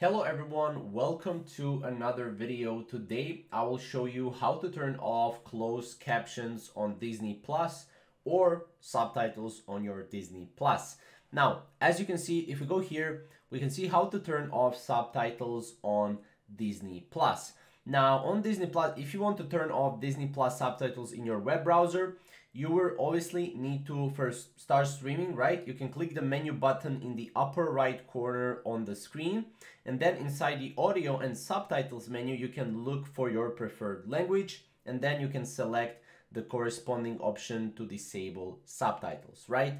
Hello everyone, welcome to another video. Today I will show you how to turn off closed captions on Disney Plus or subtitles on your Disney Plus. Now, as you can see, if we go here, we can see how to turn off subtitles on Disney Plus. Now, on Disney Plus, if you want to turn off Disney Plus subtitles in your web browser, you will obviously need to first start streaming, right? You can click the menu button in the upper right corner on the screen, and then inside the audio and subtitles menu, you can look for your preferred language, and then you can select the corresponding option to disable subtitles, right?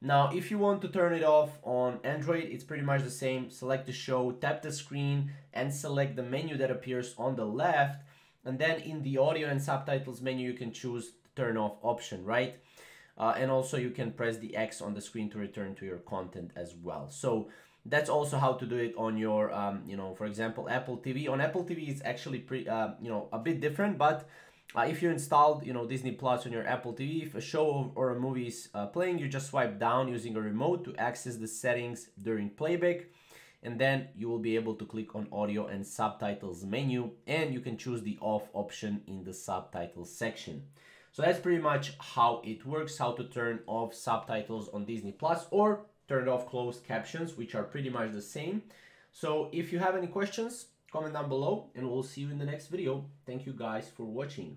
Now, if you want to turn it off on Android, it's pretty much the same. Select the show, tap the screen, and select the menu that appears on the left, and then in the audio and subtitles menu, you can choose turn off option, right? And also you can press the X on the screen to return to your content as well. So that's also how to do it on your, for example, Apple TV. On Apple TV, it's actually pretty, a bit different, but if you installed, Disney Plus on your Apple TV, if a show or a movie is playing, you just swipe down using a remote to access the settings during playback. And then you will be able to click on audio and subtitles menu, and you can choose the off option in the subtitles section. So that's pretty much how it works, how to turn off subtitles on Disney Plus or turn off closed captions, which are pretty much the same. So if you have any questions, comment down below, and we'll see you in the next video. Thank you guys for watching.